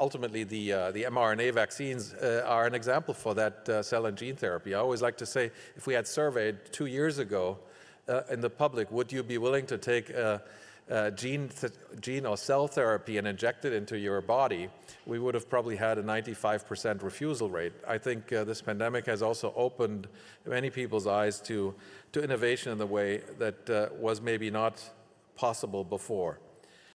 ultimately the mRNA vaccines are an example for that cell and gene therapy. I always like to say, if we had surveyed 2 years ago in the public, would you be willing to take gene or cell therapy and inject it into your body, we would have probably had a 95% refusal rate. I think this pandemic has also opened many people's eyes to innovation in the way that was maybe not possible before.